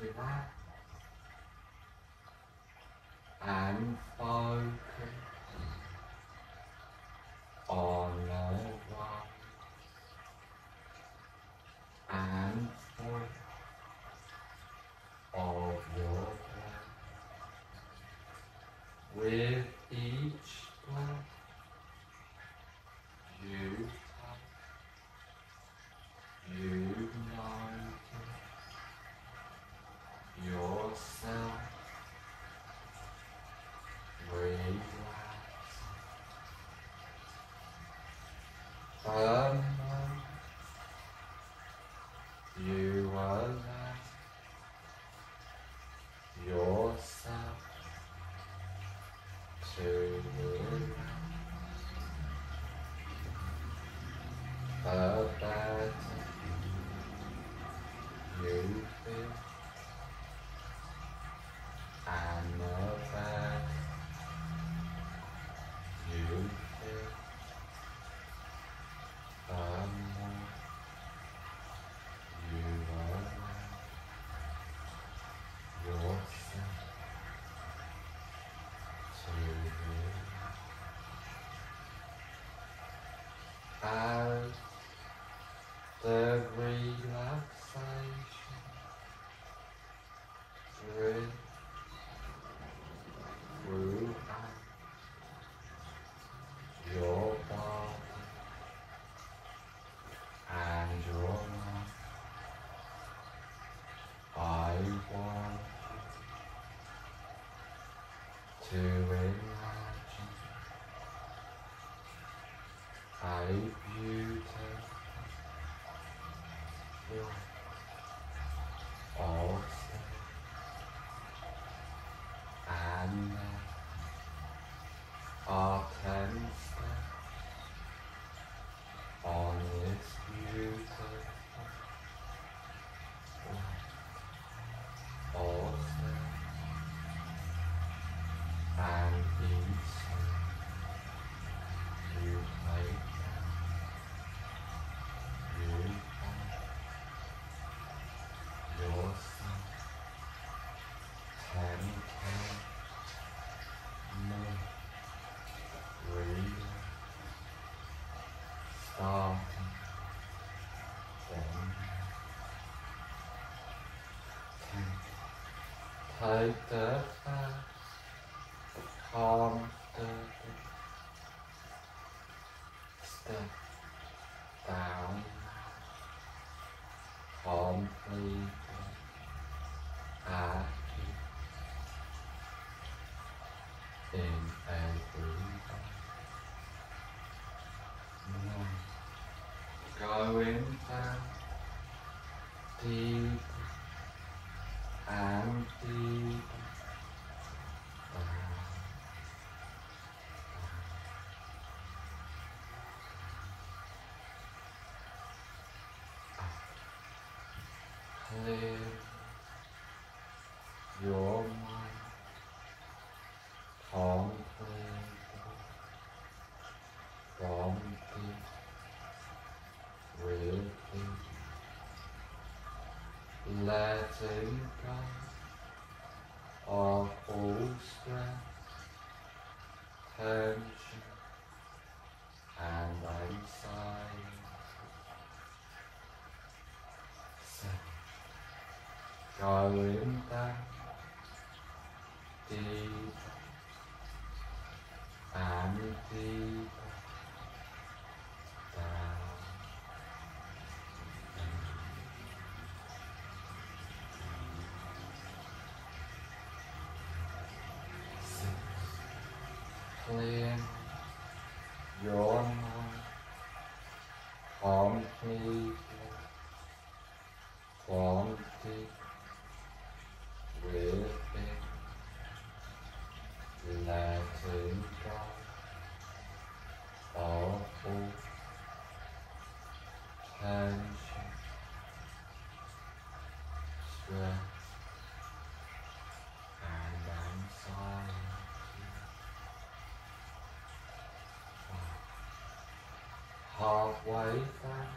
relaxed and focus all over and full of your breath. With each breath, you touch, you notice yourself relaxing, firmly you allow yourself to relax. The better you feel, and the better you feel, the more you allow yourself to relax. As the relaxation drift throughout your body and your mind, I want you to imagine a beautiful awesome and are 10 steps on this beautiful awesome and each you play. Take the first comfortable step down, completely active in every way. Going down deep and deep down, clear your mind completely from this rhythm, letting go of all stress, tension and anxiety. So, going down deep and deep down. Clear your mind completely from deep within, letting go of all tension, stress and anxiety. Halfway down,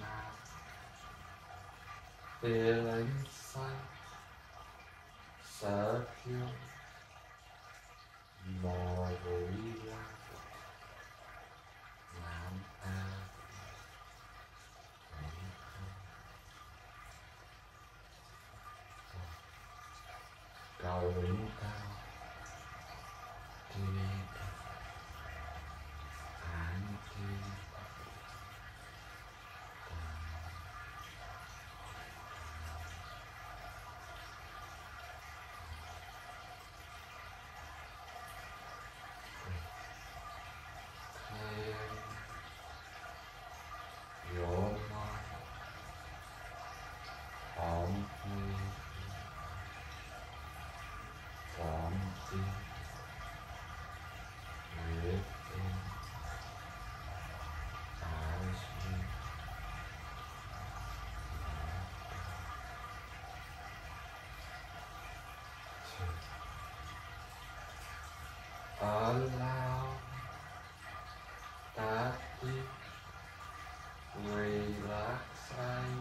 now Pela infância, sábio, maravilha, não há tempo, calma, direita, antiga. Allow that deep relaxation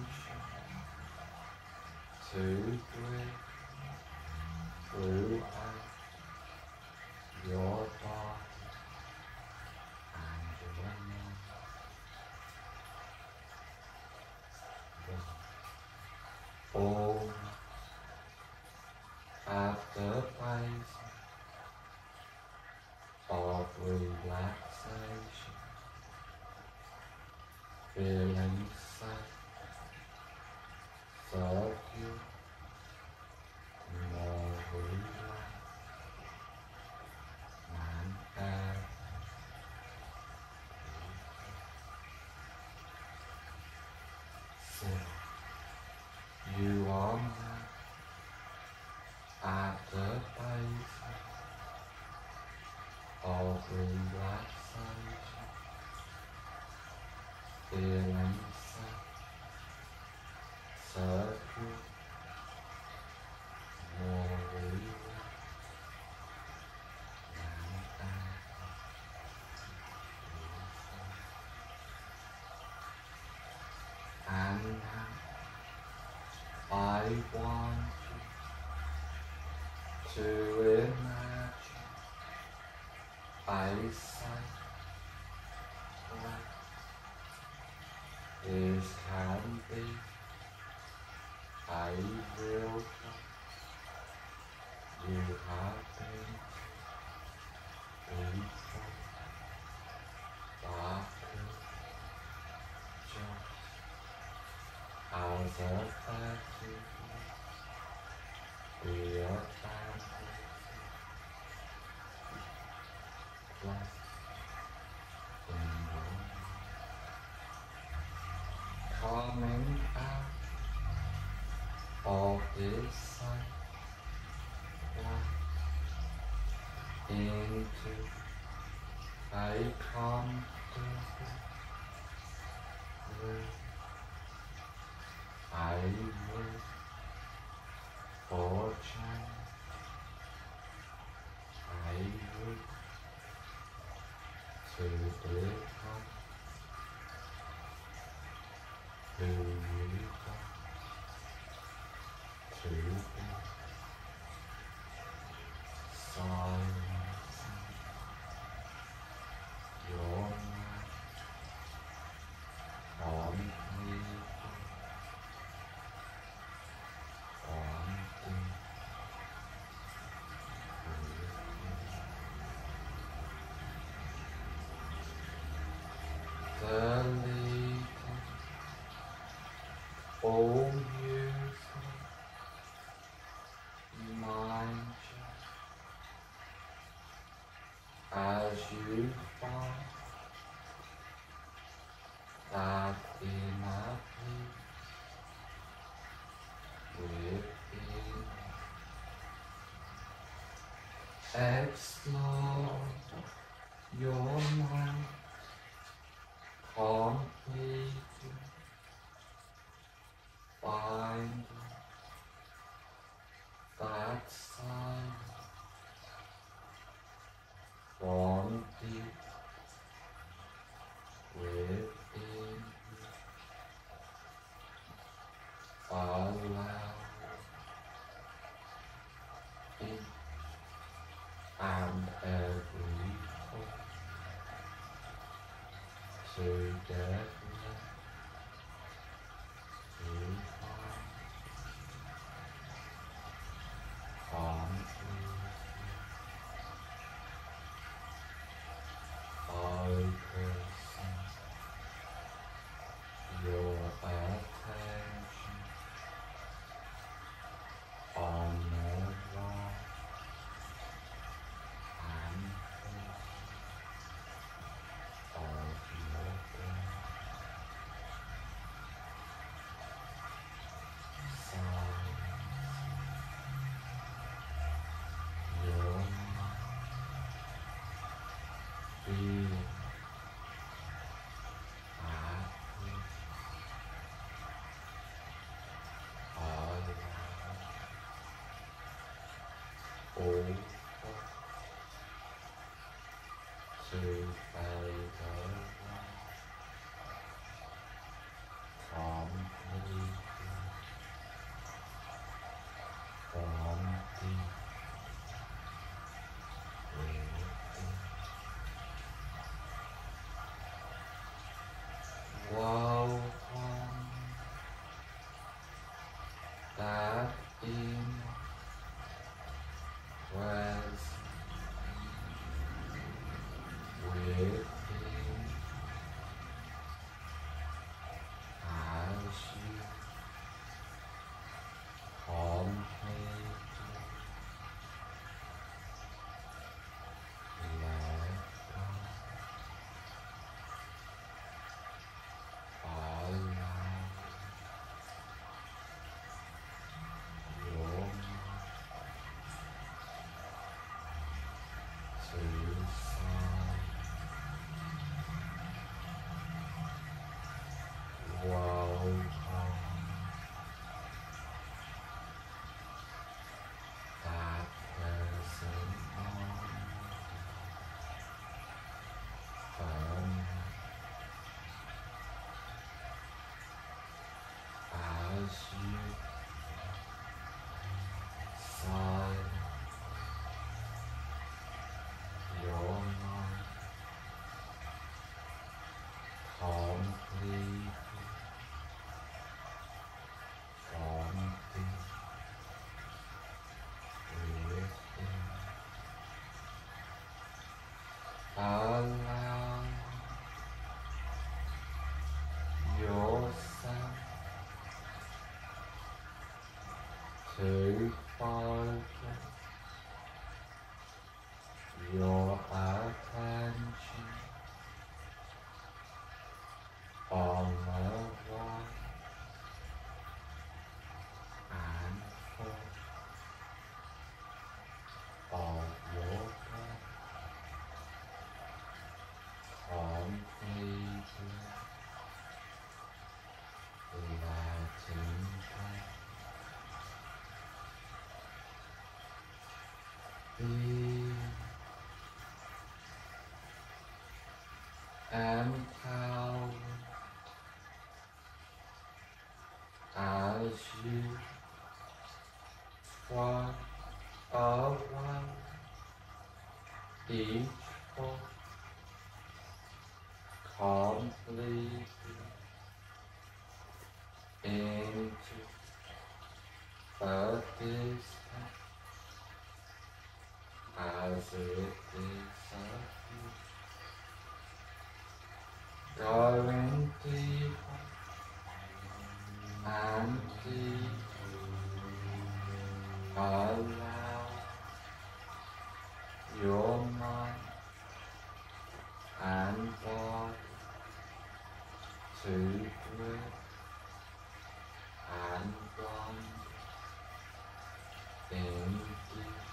to breathe throughout your body and your mind. All at the place of relaxation, feeling safe, secure, more relaxed, and happy. So, you are now at the base of relaxation, feeling safe, secure, more relaxed, and happy. And now I want you to imagine this can be I will come. You have been beautiful, darker, just as effective, be a family. Coming out of this sight into I come to you. I live for change. I live to become who you want to be. Silencing your mind on people, on things. Deleting all useful mind as you find that inner peace within. Explore your mind completely, find that sign from deep within you. To find your attention on the one and full of water on empowered as you walk around each foot completely into a distance as it is a going deep and deep, allow your mind and body to breathe and bond in deep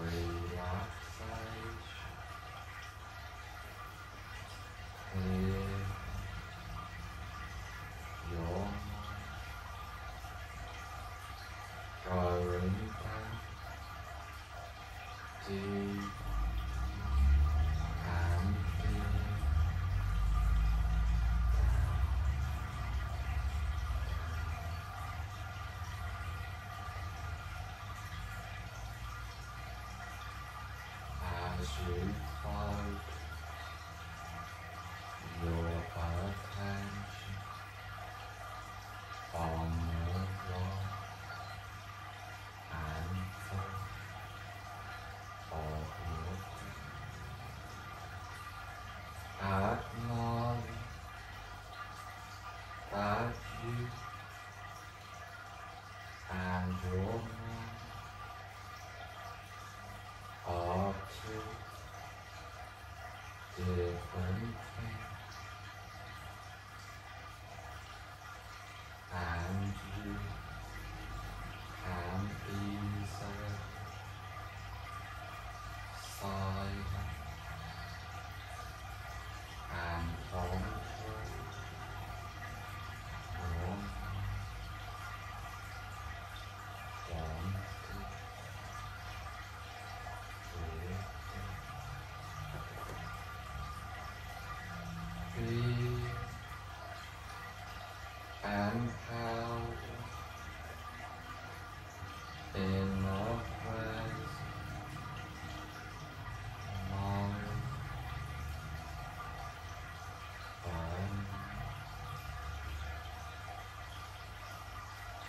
relaxation. energy and warming up to different things, and you can easily silence and voluntary warmth wanted and how in our place mind and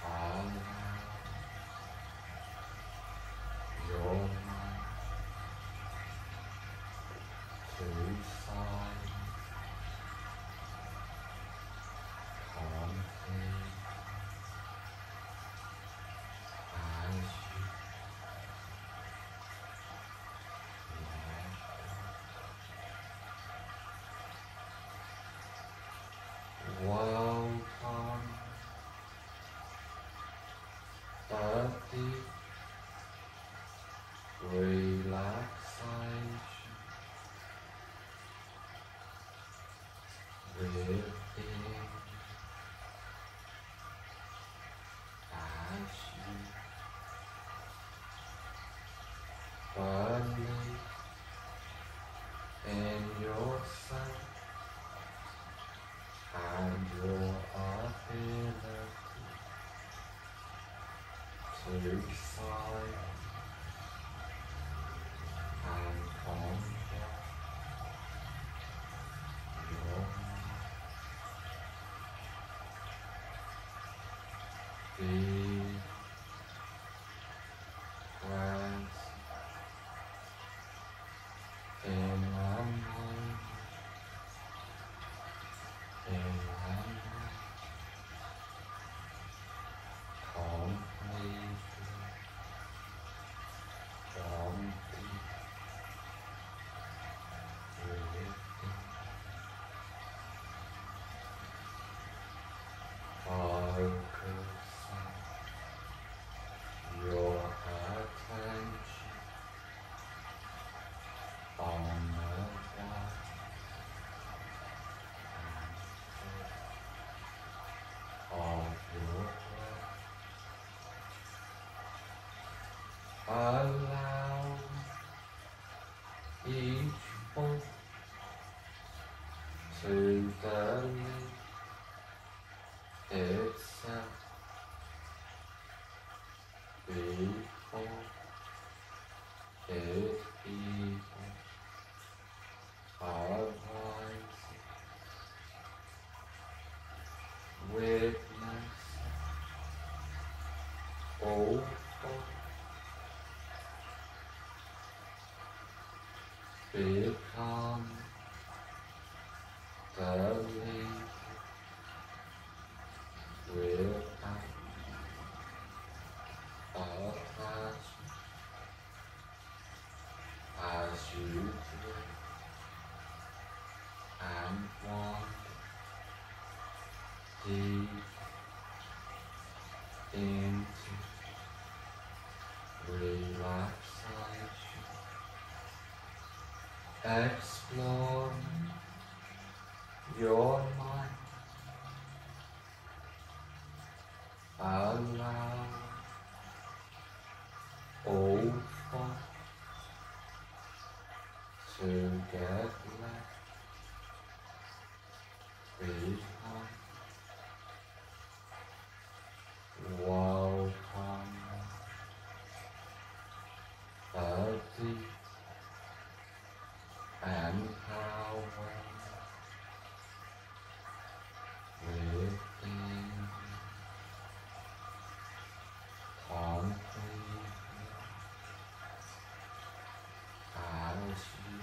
allow your mind to sigh. Welcome, dirty relaxation within as you firmly in yourself and your ability to silence and control your mind. Be present in the moment. Focus your attention on the breath and feel of your breath. Allow each breath to dilate itself before it even arises. Witness all thoughts become the without attachment, as you drift and wander deep into relaxation, explore your mind. Allow all thoughts to get left behind. Welcome the deep and power within. Completely as you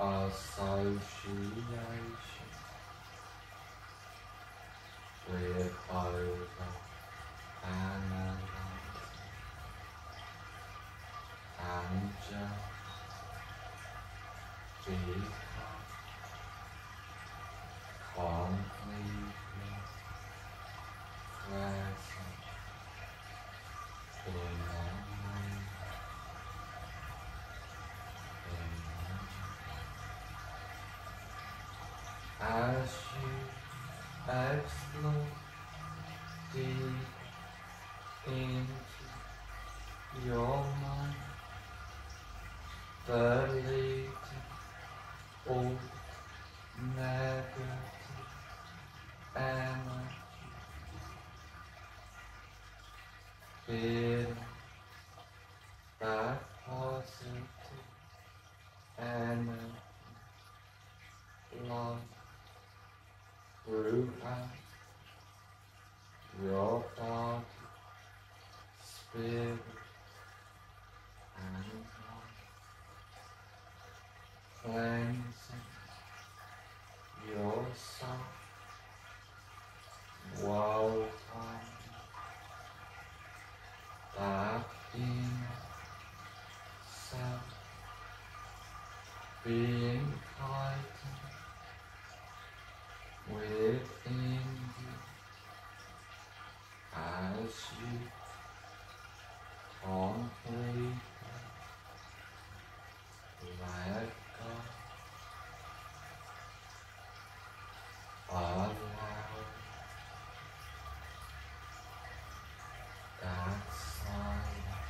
Association with over-analyze and just become completely present in the moment. As you explore deep into your mind, the little old negative energy, feel that positive energy, love. Throughout your body, spirit, and mind, cleansing yourself while that inner self being heightened within you as you completely let go, allow that silence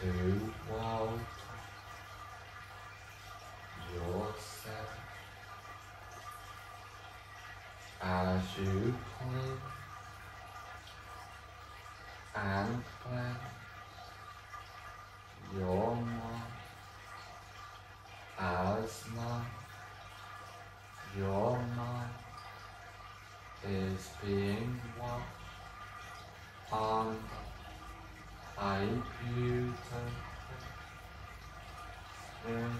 to walk yourself. As you clean and cleanse your mind, as now your mind is being washed under a beautiful spring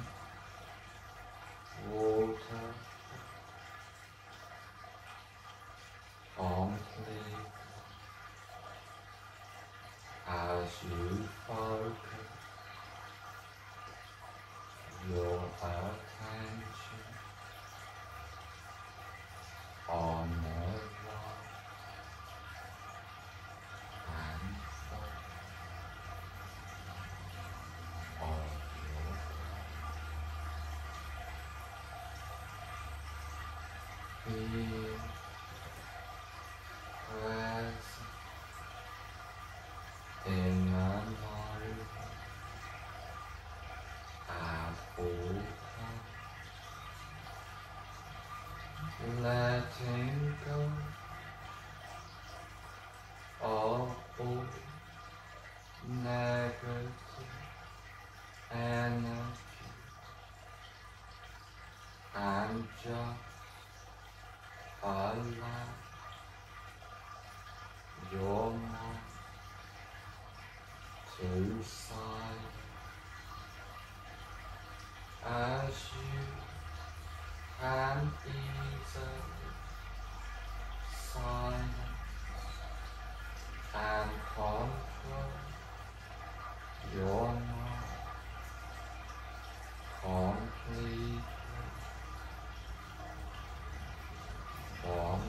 water. Completely, as you focus your attention on the love and focus on your breath. Being in the moment at all times, letting go of all negative energy and just allow your mind to silence as you can easily silence and control your mind completely from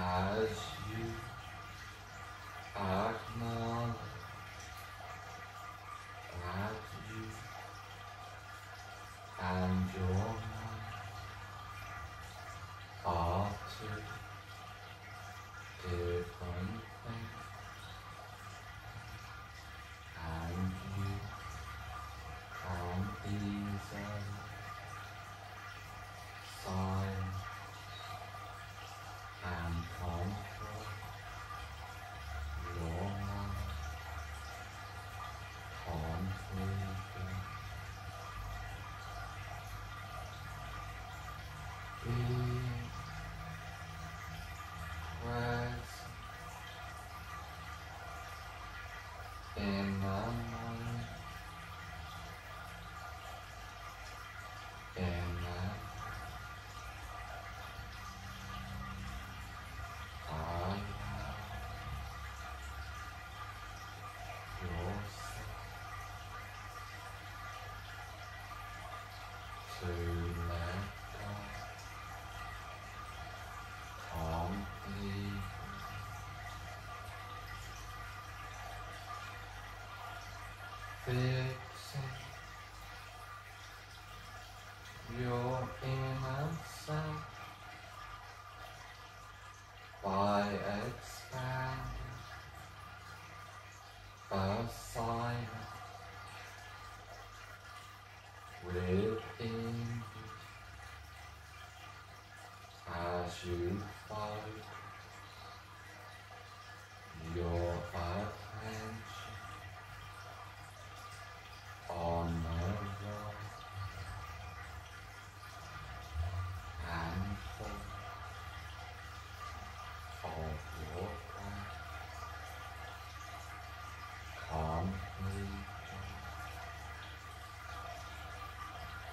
as you acknowledge that you and your mind Perfection, your innocence, by expanding the silence within as you find your attention on the road and full of your breath, completely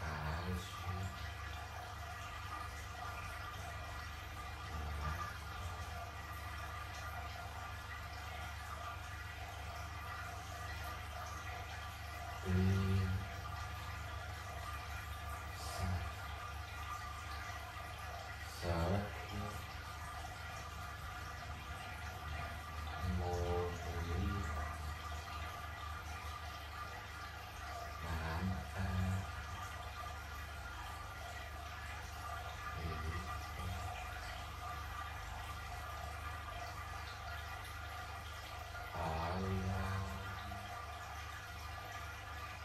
as you as all fall by the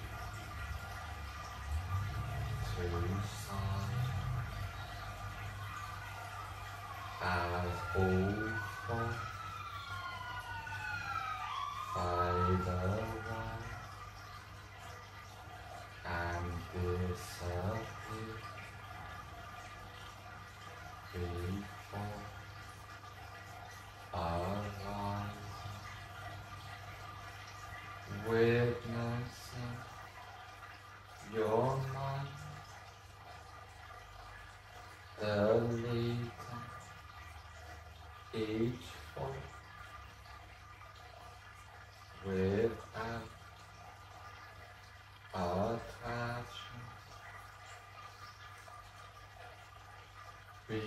way and disappear before arising, witnessing your mind deleting each foot without attachment, be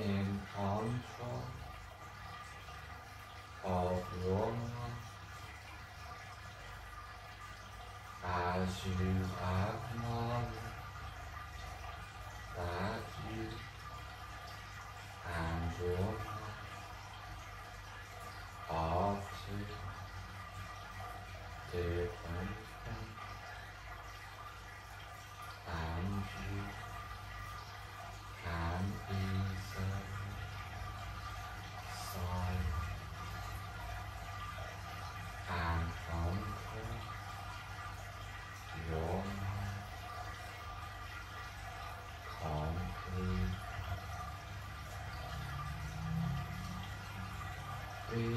in control of your mind as you acknowledge that you and your mind are two different things, and you can easily silence and control your mind completely. Be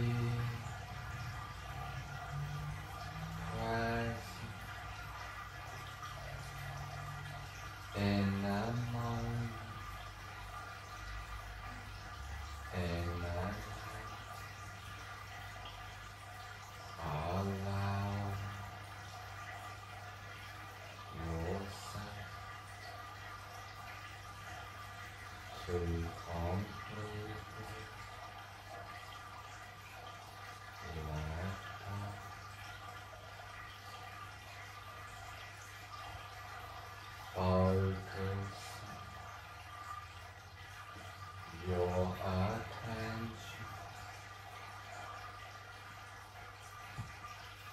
present in the moment, in the moment, allow yourself to completely focus your attention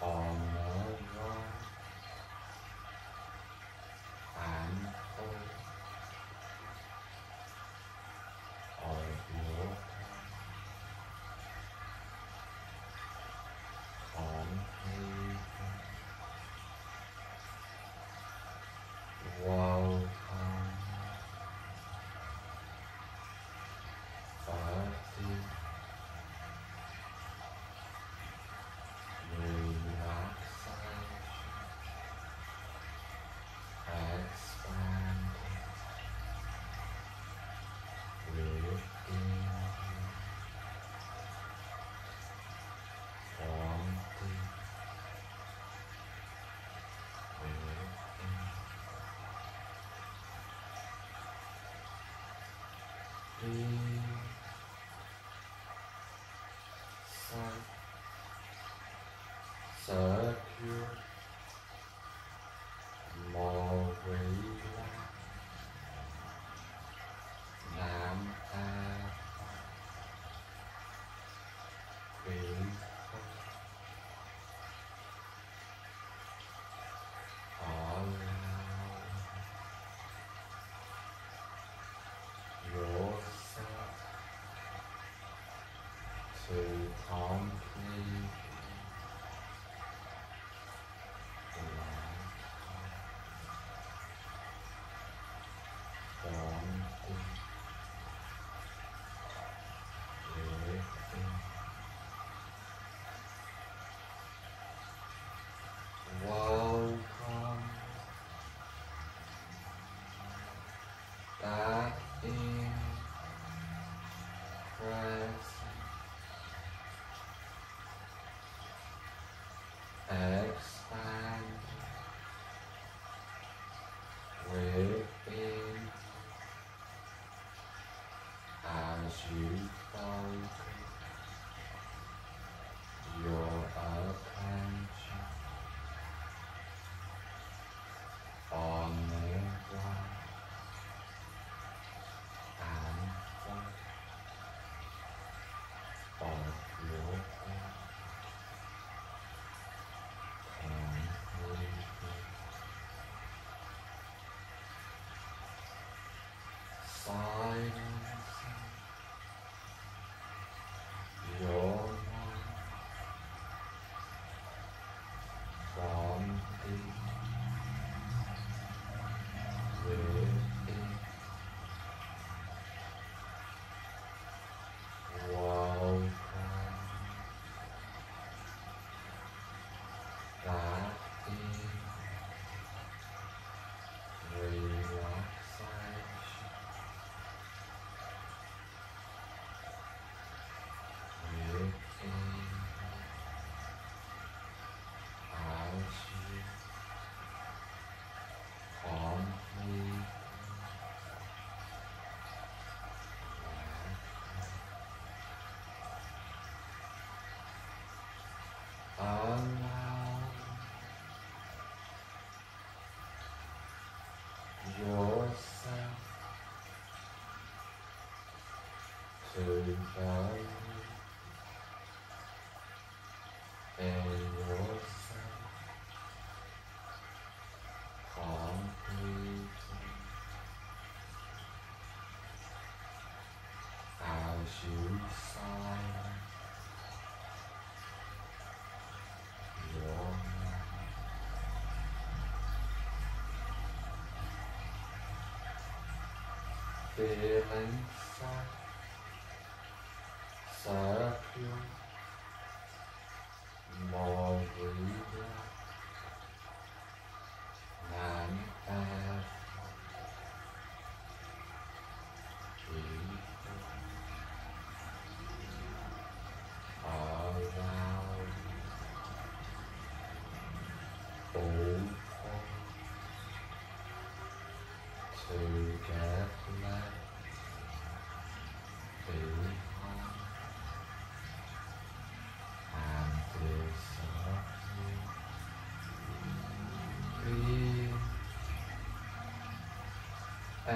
on the road and full of your Welcome back to relaxation, expanding within you, completely. Sérgio Moreira Nam Quỳnh Esperança, Sérgio Moreira Nam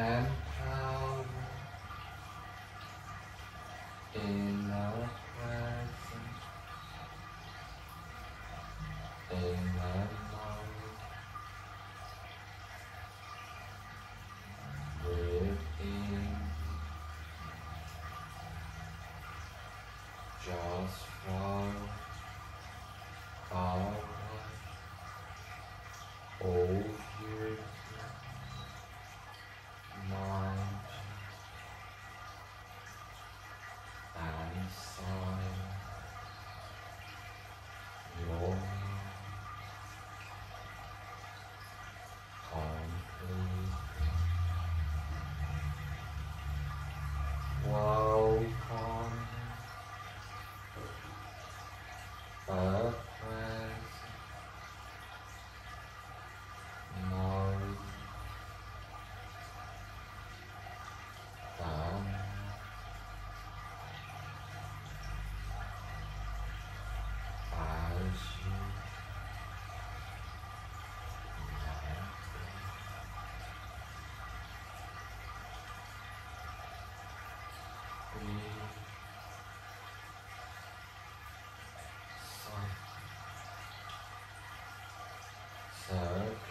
and power in our presence, in our mind, within, just follow our old years. certo.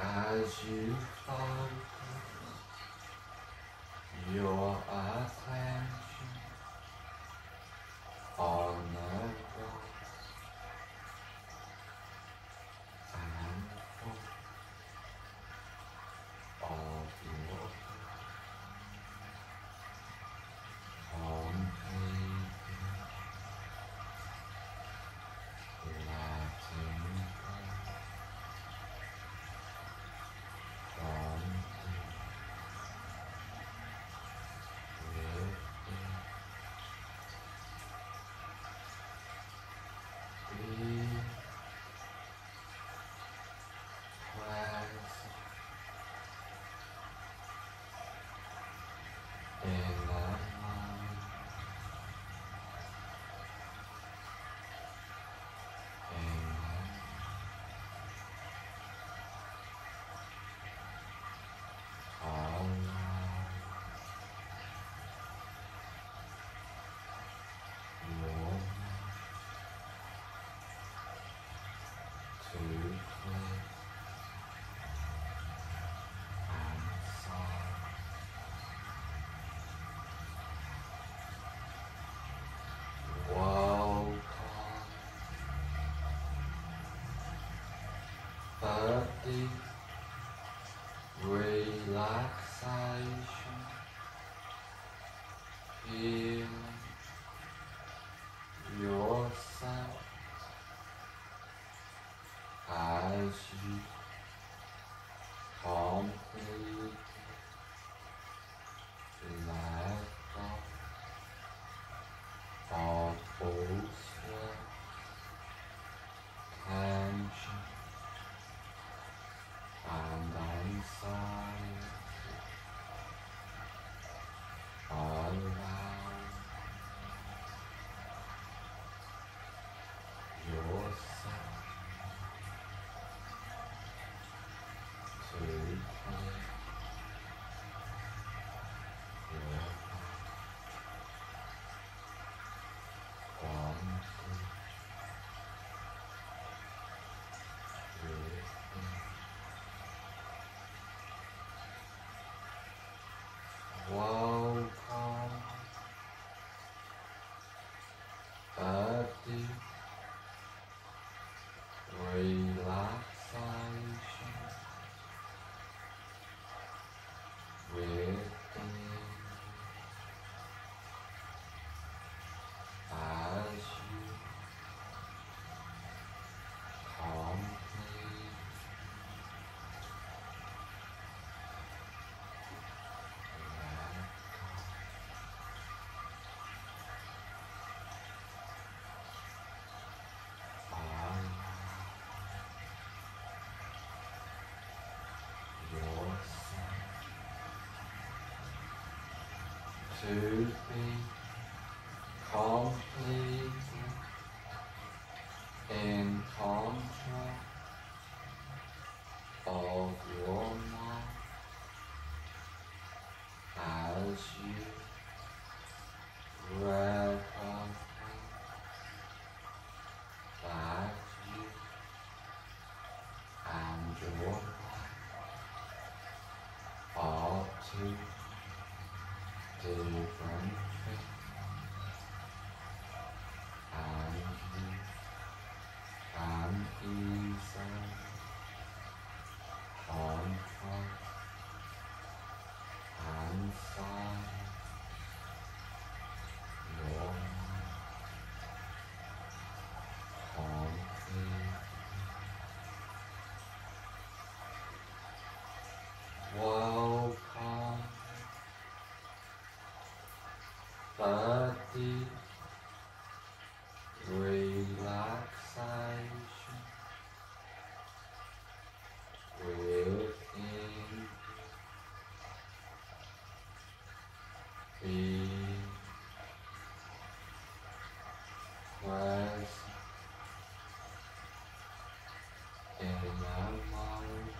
As you focus your attention on the breath and hold of your Body relaxation, feel yourself as you completely let go of all tension and anxiety. Allow yourself to welcome a deep relaxation within as you complete to be completely in control of your mind as you recognize that you and your life are two different things. Safety, relaxation, within, be present in that moment,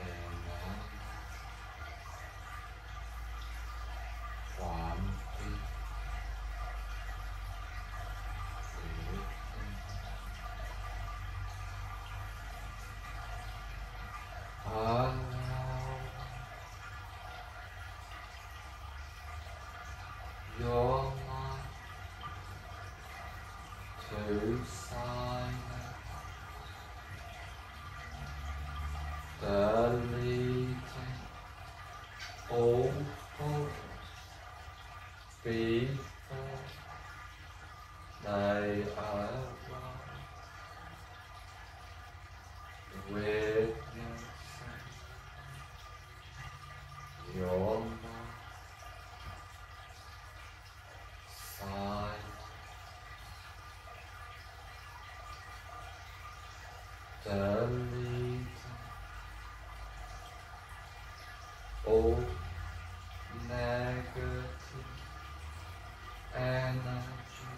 in that your mind to silence, deleting all thoughts before they arrive, witnessing your mind. Deleting all negative energy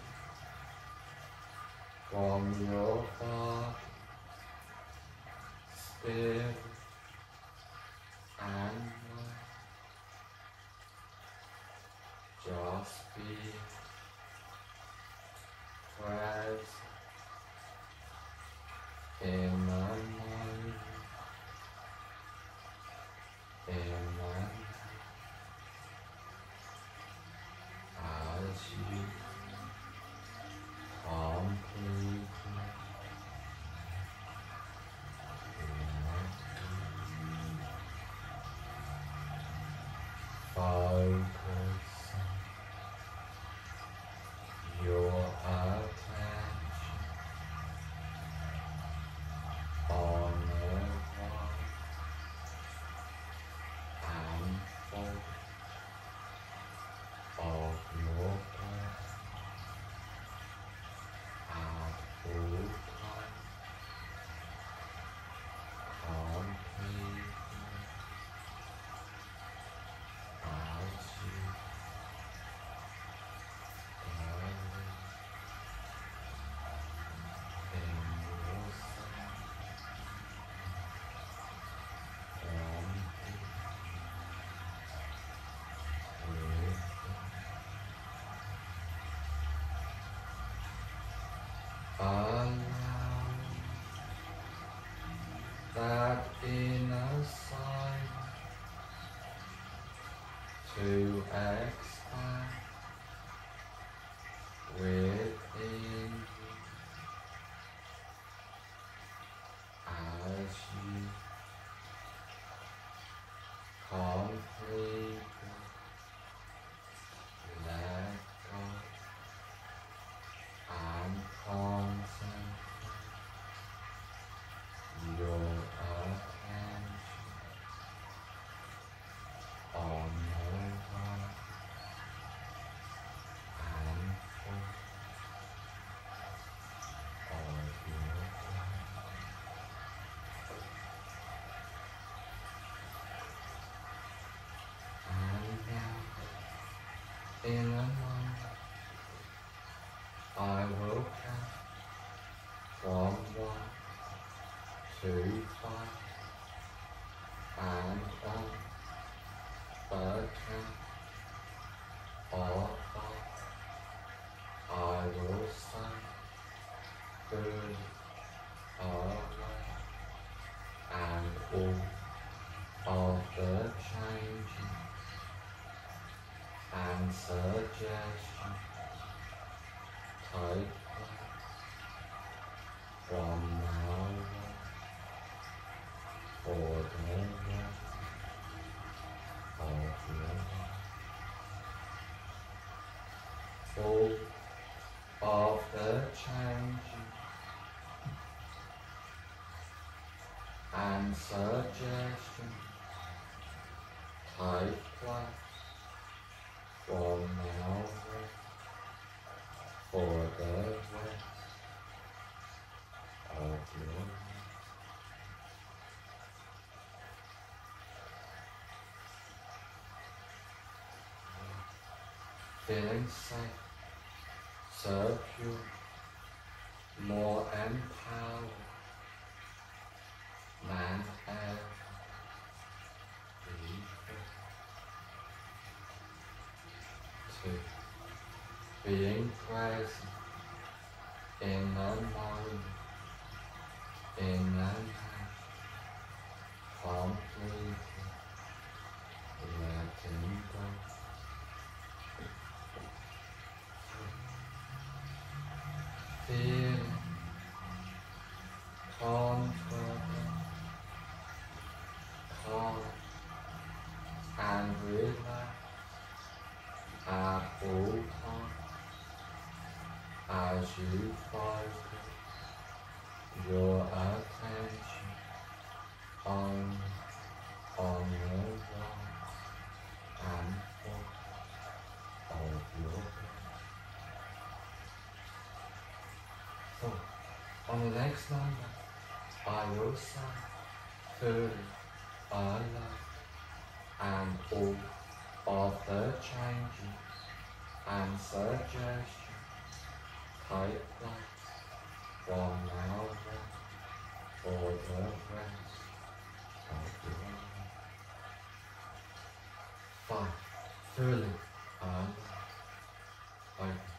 from your body, spirit and mind. Just be present in my mind, in my mind, as you completely focus your eyes. Allow that inner silence to expand within as you completely let go and concentrate your attention on your breath and focus on your breath. And now, in a moment, I will count from 1 to 5 and on the count of 5 I will say good away, and all of the changes and suggestions from now for the rest of your life. All of the changes and suggestions take place Feeling safe, serve you more empowered than ever before. 2. Being present in the moment, in the time, completely letting go. 4. On the next number, by your side, through our love and all of the changes and suggestions, type lights from now on for the rest of the world. 5. Through our love.